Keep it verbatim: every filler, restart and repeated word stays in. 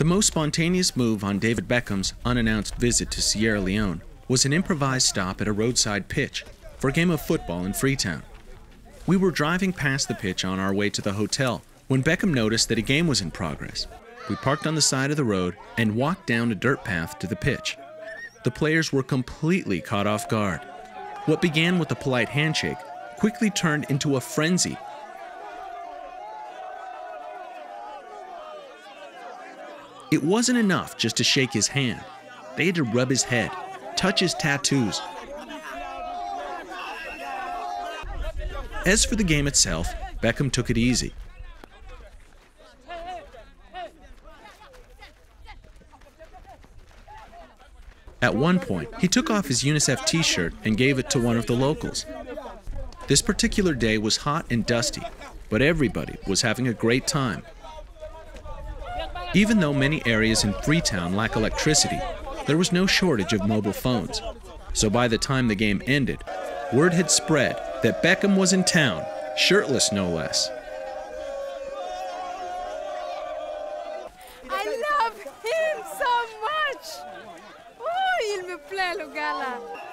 The most spontaneous move on David Beckham's unannounced visit to Sierra Leone was an improvised stop at a roadside pitch for a game of football in Freetown. We were driving past the pitch on our way to the hotel when Beckham noticed that a game was in progress. We parked on the side of the road and walked down a dirt path to the pitch. The players were completely caught off guard. What began with a polite handshake quickly turned into a frenzy. It wasn't enough just to shake his hand. They had to rub his head, touch his tattoos. As for the game itself, Beckham took it easy. At one point, he took off his UNICEF t-shirt and gave it to one of the locals. This particular day was hot and dusty, but everybody was having a great time. Even though many areas in Freetown lack electricity, there was no shortage of mobile phones. So by the time the game ended, word had spread that Beckham was in town, shirtless no less. I love him so much! Oh, il me plaît, le gars là.